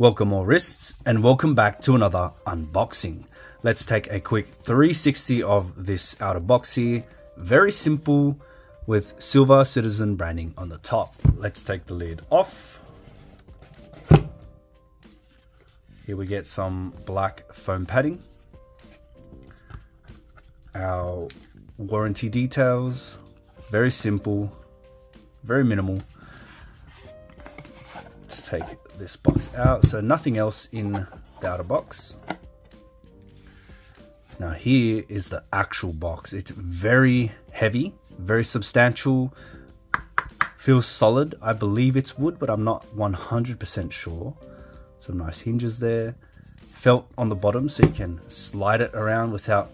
Welcome all wrists and welcome back to another unboxing. Let's take a quick 360 of this outer box here. Very simple with silver Citizen branding on the top. Let's take the lid off. Here we get some black foam padding. Our warranty details. Very simple, very minimal. Let's take this box out. So nothing else in the outer box. Now here is the actual box. It's very heavy, very substantial, feels solid. I believe it's wood, but I'm not 100% sure. Some nice hinges there. Felt on the bottom so you can slide it around without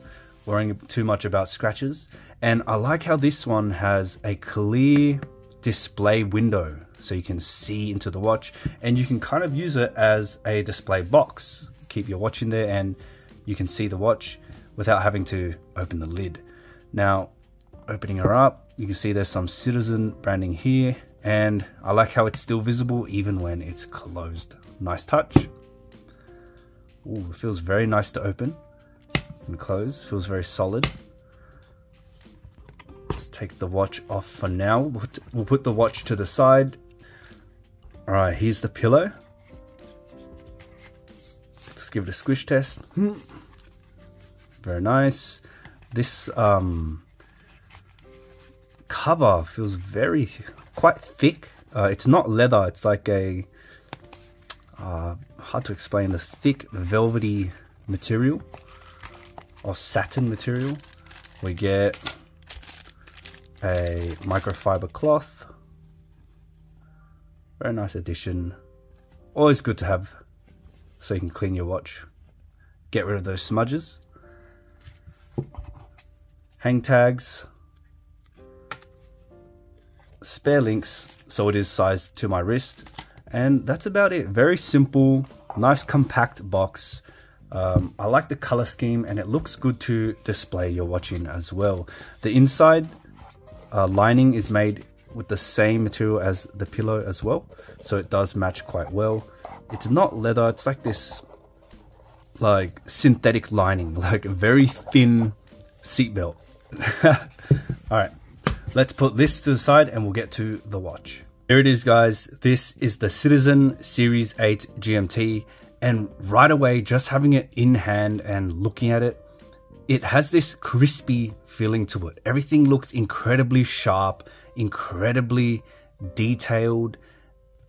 worrying too much about scratches. And I like how this one has a clear display window, so you can see into the watch, and you can kind of use it as a display box. Keep your watch in there and you can see the watch without having to open the lid. Now, opening her up, you can see there's some Citizen branding here, and I like how it's still visible even when it's closed. Nice touch. Ooh, it feels very nice to open and close, feels very solid. Let's take the watch off for now. We'll put the watch to the side. All right, here's the pillow. Let's give it a squish test. Very nice. This cover feels quite thick. It's not leather. It's like a, hard to explain, a thick velvety material or satin material. We get a microfiber cloth. Very nice addition. Always good to have so you can clean your watch, get rid of those smudges. Hang tags, spare links, so it is sized to my wrist, and that's about it. Very simple, nice compact box. I like the color scheme, and it looks good to display your watch in as well. The inside lining is made with the same material as the pillow as well, so it does match quite well. It's not leather, it's like this synthetic lining, like a very thin seatbelt. All right, let's put this to the side and we'll get to the watch. Here it is, guys. This is the Citizen Series 8 GMT, and right away, just having it in hand and looking at it, it has this crispy feeling to it. Everything looks incredibly sharp, incredibly detailed,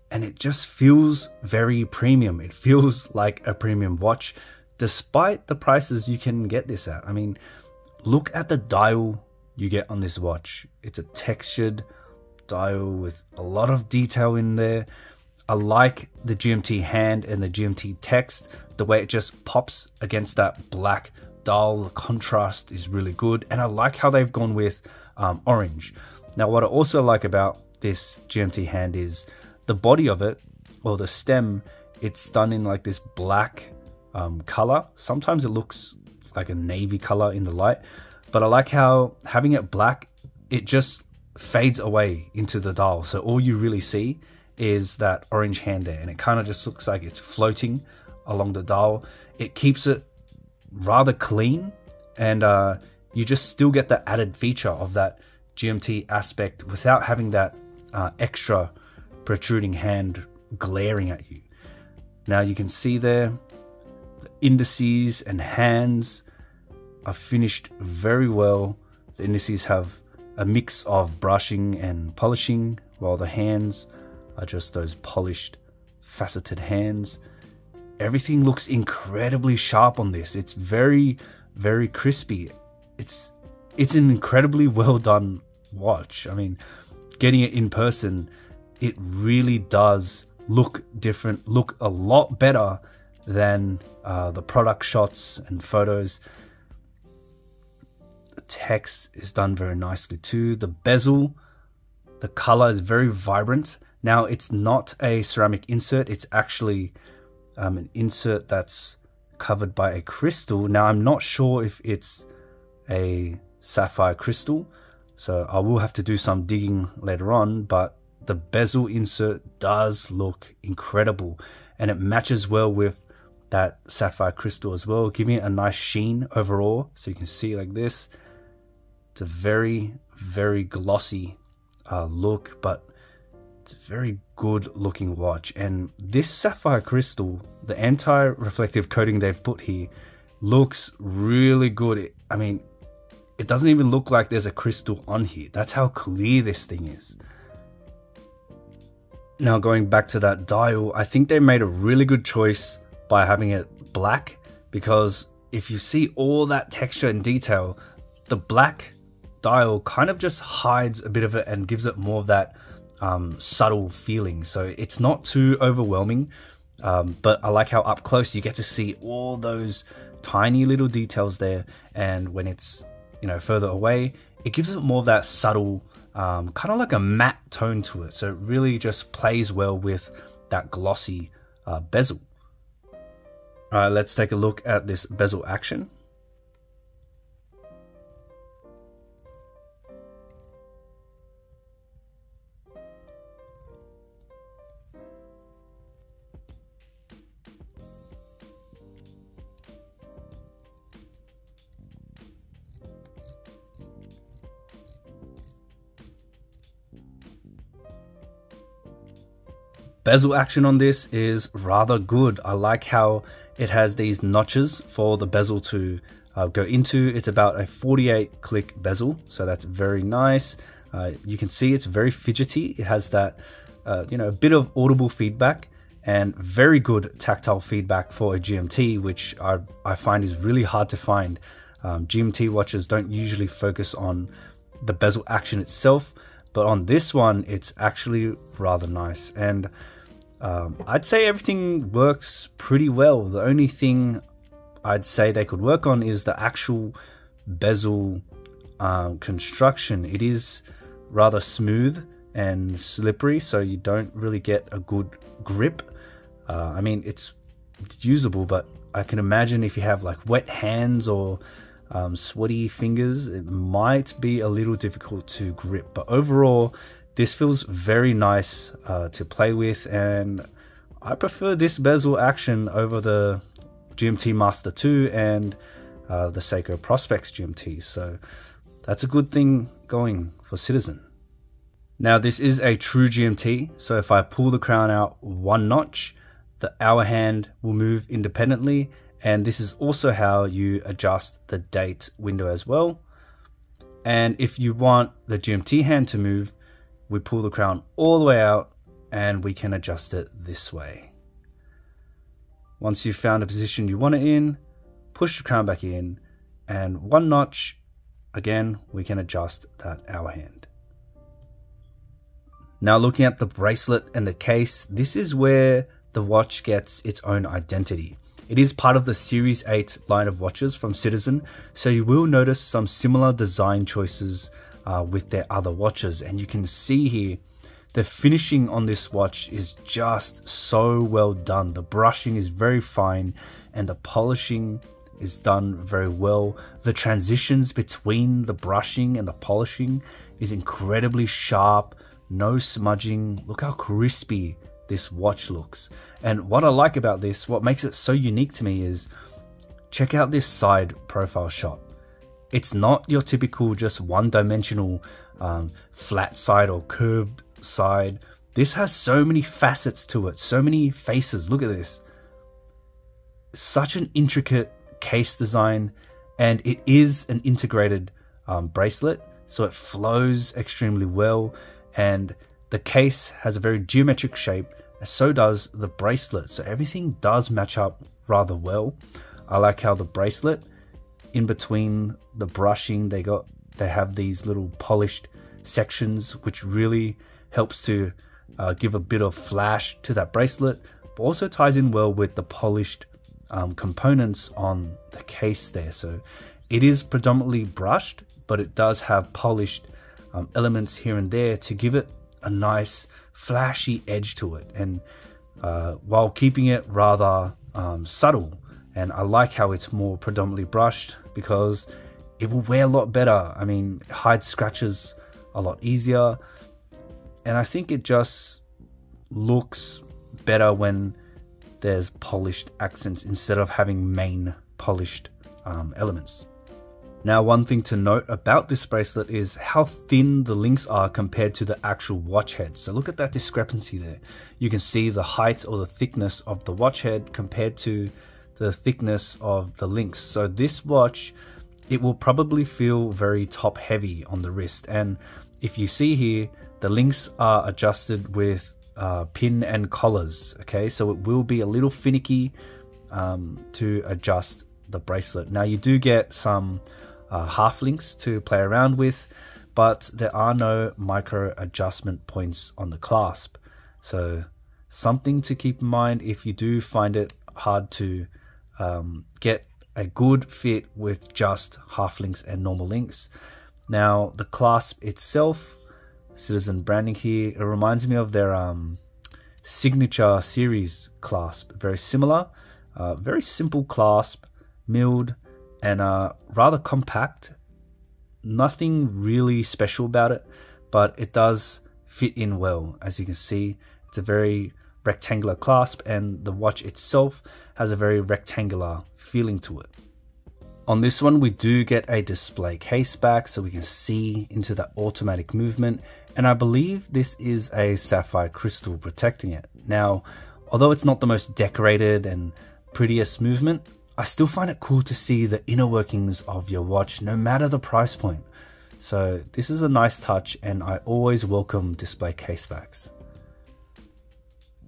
and it just feels very premium. It feels like a premium watch, despite the prices you can get this at. I mean, look at the dial you get on this watch. It's a textured dial with a lot of detail in there. I like the GMT hand and the GMT text, the way it just pops against that black dial. The contrast is really good, and I like how they've gone with orange. Now, what I also like about this GMT hand is the body of it, or the stem. It's done in like this black color. Sometimes it looks like a navy color in the light, but I like how having it black, it just fades away into the dial, so all you really see is that orange hand there, and it kind of just looks like it's floating along the dial. It keeps it rather clean, and you just still get the added feature of that GMT aspect without having that extra protruding hand glaring at you. Now you can see there the indices and hands are finished very well. The indices have a mix of brushing and polishing, while the hands are just those polished faceted hands. Everything looks incredibly sharp on this. It's very, very crispy. It's an incredibly well done watch. I mean, getting it in person, it really does look different, look a lot better than the product shots and photos. The text is done very nicely too. The bezel, the color is very vibrant. Now, it's not a ceramic insert. It's actually an insert that's covered by a crystal. Now, I'm not sure if it's a sapphire crystal, so I will have to do some digging later on, but the bezel insert does look incredible. and it matches well with that sapphire crystal as well, giving it a nice sheen overall. So you can see like this, it's a very, very glossy look, but it's a very good looking watch. And this sapphire crystal, the anti-reflective coating they've put here, looks really good. I mean, it doesn't even look like there's a crystal on here. That's how clear this thing is. Now going back to that dial, I think they made a really good choice by having it black, because if you see all that texture and detail, the black dial kind of just hides a bit of it and gives it more of that subtle feeling. So it's not too overwhelming, but I like how up close you get to see all those tiny little details there, and when it's, you know, further away, it gives it more of that subtle kind of like a matte tone to it. So it really just plays well with that glossy bezel. All right, let's take a look at this bezel action. Bezel action on this is rather good. I like how it has these notches for the bezel to go into. It's about a 48 click bezel, so that's very nice. You can see it's very fidgety. It has that, you know, a bit of audible feedback, and very good tactile feedback for a GMT, which I find is really hard to find. GMT watches don't usually focus on the bezel action itself, but on this one, it's actually rather nice. And I'd say everything works pretty well. The only thing I'd say they could work on is the actual bezel construction. It is rather smooth and slippery, so you don't really get a good grip. I mean, it's usable, but I can imagine if you have like wet hands or sweaty fingers, it might be a little difficult to grip. But overall, this feels very nice to play with, and I prefer this bezel action over the GMT Master II and the Seiko Prospex GMT. So that's a good thing going for Citizen. Now this is a true GMT, so if I pull the crown out one notch, the hour hand will move independently, and this is also how you adjust the date window as well. And if you want the GMT hand to move, we pull the crown all the way out and we can adjust it this way. Once you've found a position you want it in, push the crown back in, and one notch, again, we can adjust that hour hand. Now looking at the bracelet and the case, this is where the watch gets its own identity. It is part of the Series 8 line of watches from Citizen, so you will notice some similar design choices with their other watches. And you can see here, the finishing on this watch is just so well done. The brushing is very fine and the polishing is done very well. The transitions between the brushing and the polishing is incredibly sharp, no smudging. Look how crispy this watch looks. And what I like about this, what makes it so unique to me, is check out this side profile shot. It's not your typical just one-dimensional flat side or curved side. This has so many facets to it, so many faces. Look at this. Such an intricate case design, and it is an integrated bracelet, so it flows extremely well, and the case has a very geometric shape, and so does the bracelet. So everything does match up rather well. I like how the bracelet, in between the brushing, they have these little polished sections, which really helps to give a bit of flash to that bracelet, but also ties in well with the polished components on the case there. So it is predominantly brushed, but it does have polished elements here and there to give it a nice flashy edge to it, and while keeping it rather subtle. And I like how it's more predominantly brushed, because it will wear a lot better. I mean, it hides scratches a lot easier. And I think it just looks better when there's polished accents instead of having main polished elements. Now, one thing to note about this bracelet is how thin the links are compared to the actual watch head. So look at that discrepancy there. You can see the height or the thickness of the watch head compared to the thickness of the links. So this watch, it will probably feel very top heavy on the wrist. And if you see here, the links are adjusted with pin and collars, okay? So it will be a little finicky to adjust the bracelet. Now, you do get some half links to play around with, but there are no micro adjustment points on the clasp. So something to keep in mind if you do find it hard to get a good fit with just half links and normal links. Now, the clasp itself, Citizen branding here, it reminds me of their signature series clasp. Very similar, very simple clasp, milled and rather compact. Nothing really special about it, but it does fit in well. As you can see, it's a very rectangular clasp, and the watch itself has a very rectangular feeling to it. On this one, we do get a display case back, so we can see into that automatic movement, and I believe this is a sapphire crystal protecting it. Now, although it's not the most decorated and prettiest movement, I still find it cool to see the inner workings of your watch no matter the price point. So this is a nice touch, and I always welcome display case backs.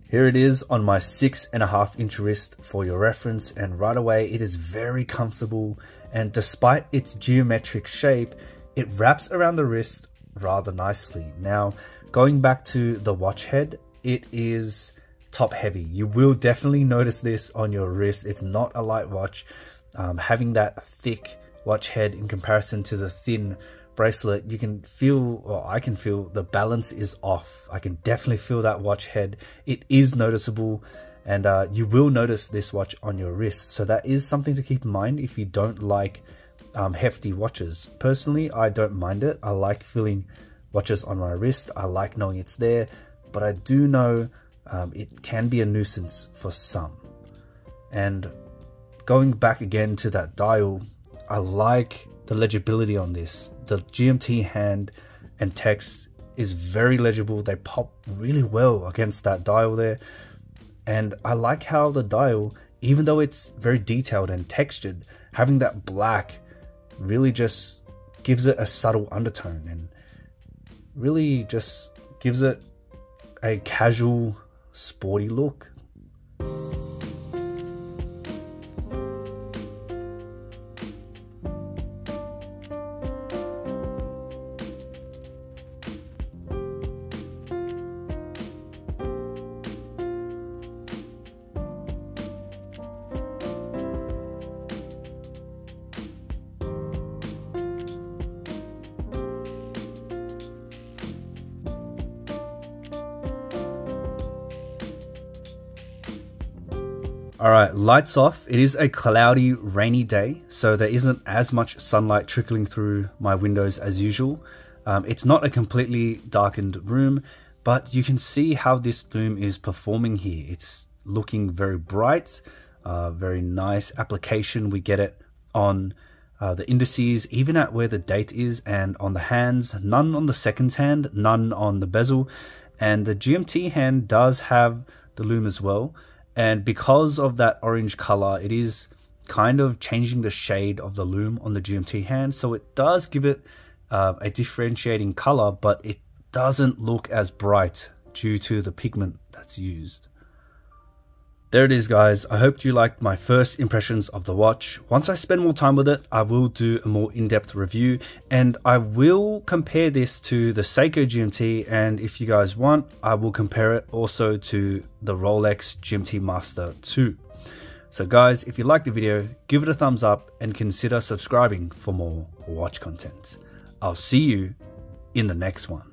Here it is on my 6.5-inch wrist for your reference, and right away it is very comfortable, and despite its geometric shape, it wraps around the wrist rather nicely. Now, going back to the watch head, it is top heavy. You will definitely notice this on your wrist. It's not a light watch. Having that thick watch head in comparison to the thin bracelet, you can feel, or I can feel, the balance is off. I can definitely feel that watch head. It is noticeable, and you will notice this watch on your wrist. So that is something to keep in mind if you don't like hefty watches. Personally, I don't mind it. I like feeling watches on my wrist. I like knowing it's there, but I do know it can be a nuisance for some. And going back again to that dial, I like the legibility on this. The GMT hand and text is very legible. They pop really well against that dial there. And I like how the dial, even though it's very detailed and textured, having that black really just gives it a subtle undertone and really just gives it a casual, sporty look. All right, lights off. It is a cloudy, rainy day, so there isn't as much sunlight trickling through my windows as usual. It's not a completely darkened room, but you can see how this loom is performing here. It's looking very bright, very nice application. We get it on the indices, even at where the date is, and on the hands, none on the seconds hand, none on the bezel. And the GMT hand does have the loom as well. And because of that orange color, it is kind of changing the shade of the loom on the GMT hand. So it does give it a differentiating color, but it doesn't look as bright due to the pigment that's used. There it is, guys. I hope you liked my first impressions of the watch. Once I spend more time with it, I will do a more in-depth review, and I will compare this to the Seiko GMT, and if you guys want, I will compare it also to the Rolex GMT Master II. So guys, if you liked the video, give it a thumbs up and consider subscribing for more watch content. I'll see you in the next one.